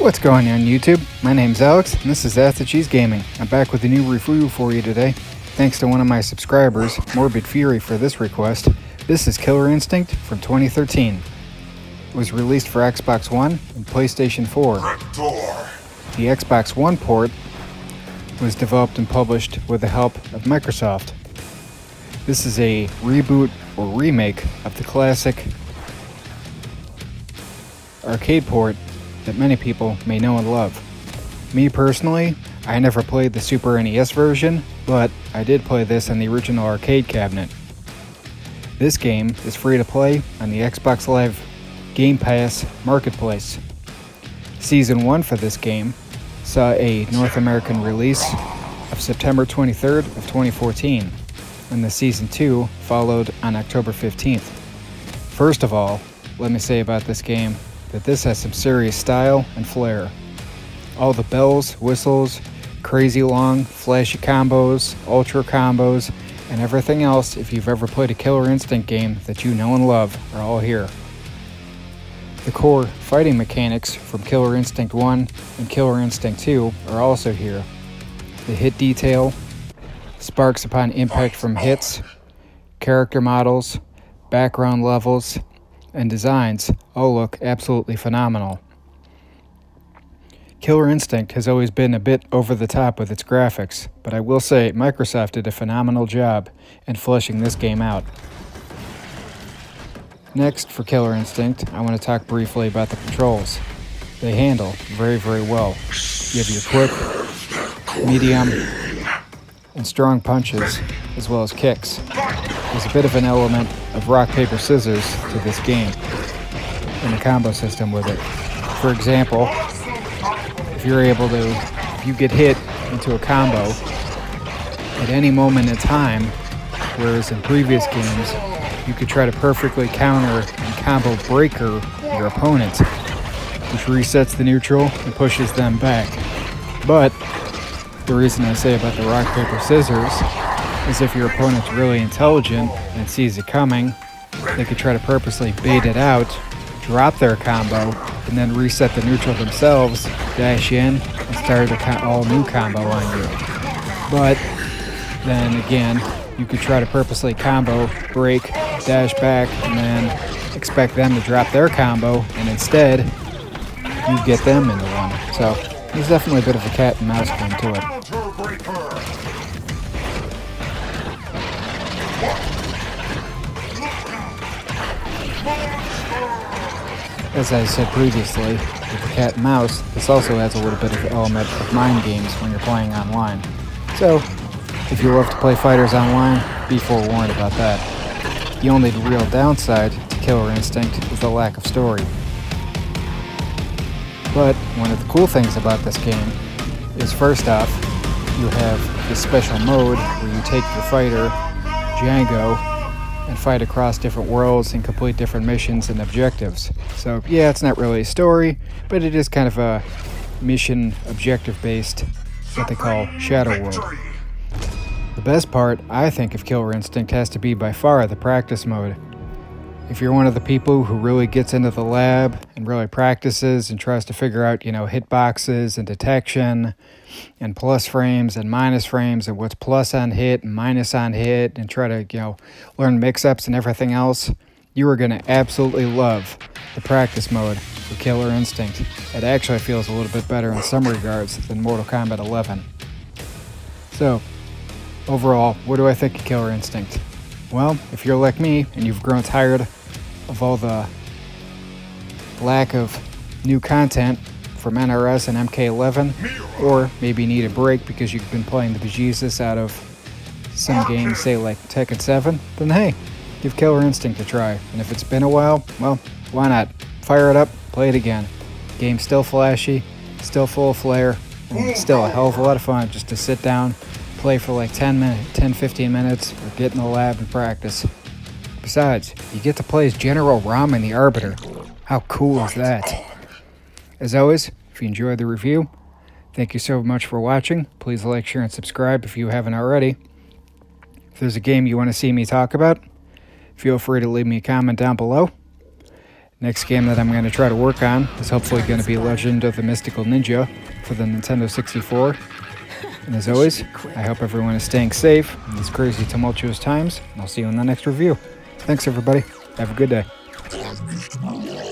What's going on YouTube? My name's Alex and this is Ask The Cheese Gaming. I'm back with a new review for you today. Thanks to one of my subscribers, Morbid Fury, for this request. This is Killer Instinct from 2013. It was released for Xbox One and PlayStation 4. The Xbox One port was developed and published with the help of Microsoft. This is a reboot or remake of the classic arcade port that many people may know and love. Me personally, I never played the Super NES version, but I did play this on the original arcade cabinet. This game is free to play on the Xbox Live Game Pass Marketplace. Season 1 for this game saw a North American release of September 23rd of 2014, and the Season 2 followed on October 15th. First of all, let me say about this game that this has some serious style and flair. All the bells, whistles, crazy long, flashy combos, ultra combos, and everything else if you've ever played a Killer Instinct game that you know and love are all here. The core fighting mechanics from Killer Instinct 1 and Killer Instinct 2 are also here. The hit detail, sparks upon impact from hits, character models, background levels, and designs all look absolutely phenomenal. Killer Instinct has always been a bit over the top with its graphics, but I will say Microsoft did a phenomenal job in fleshing this game out. Next, for Killer Instinct, I want to talk briefly about the controls. They handle very, very well. You have your quick, medium, and strong punches, as well as kicks. There's a bit of an element of rock, paper, scissors to this game and the combo system with it. For example, if you get hit into a combo at any moment in time, whereas in previous games, you could try to perfectly counter and combo breaker your opponent, which resets the neutral and pushes them back. But the reason I say about the rock, paper, scissors is if your opponent's really intelligent and sees it coming, they could try to purposely bait it out, drop their combo, and then reset the neutral themselves, dash in, and start an all-new combo on you. But then again, you could try to purposely combo, break, dash back, and then expect them to drop their combo, and instead, you get them into one. So there's definitely a bit of a cat and mouse game to it. As I said previously, with the cat and mouse, this also adds a little bit of the element of mind games when you're playing online. So, if you love to play fighters online, be forewarned about that. The only real downside to Killer Instinct is the lack of story. But one of the cool things about this game is, first off, you have this special mode where you take your fighter, Django, and fight across different worlds and complete different missions and objectives. So yeah, it's not really a story, but it is kind of a mission objective based, what they call Shadow World. The best part, I think, of Killer Instinct has to be by far the practice mode. If you're one of the people who really gets into the lab and really practices and tries to figure out, you know, hitboxes and detection and plus frames and minus frames and what's plus on hit and minus on hit and try to, you know, learn mix-ups and everything else, you are going to absolutely love the practice mode for Killer Instinct. It actually feels a little bit better in some regards than Mortal Kombat 11. So, overall, what do I think of Killer Instinct? Well, if you're like me and you've grown tired of all the lack of new content from NRS and MK11, or maybe need a break because you've been playing the bejesus out of some games, say like Tekken 7, then hey, give Killer Instinct a try. And if it's been a while, well, why not? Fire it up, play it again. Game's still flashy, still full of flair, and it's still a hell of a lot of fun just to sit down, play for like 10-15 minutes, or get in the lab and practice. Besides, you get to play as General Ram and the Arbiter. How cool is that? As always, if you enjoyed the review, thank you so much for watching. Please like, share, and subscribe if you haven't already. If there's a game you want to see me talk about, feel free to leave me a comment down below. Next game that I'm going to try to work on is hopefully going to be Legend of the Mystical Ninja for the Nintendo 64. And as always, I hope everyone is staying safe in these crazy, tumultuous times, and I'll see you in the next review. Thanks, everybody. Have a good day.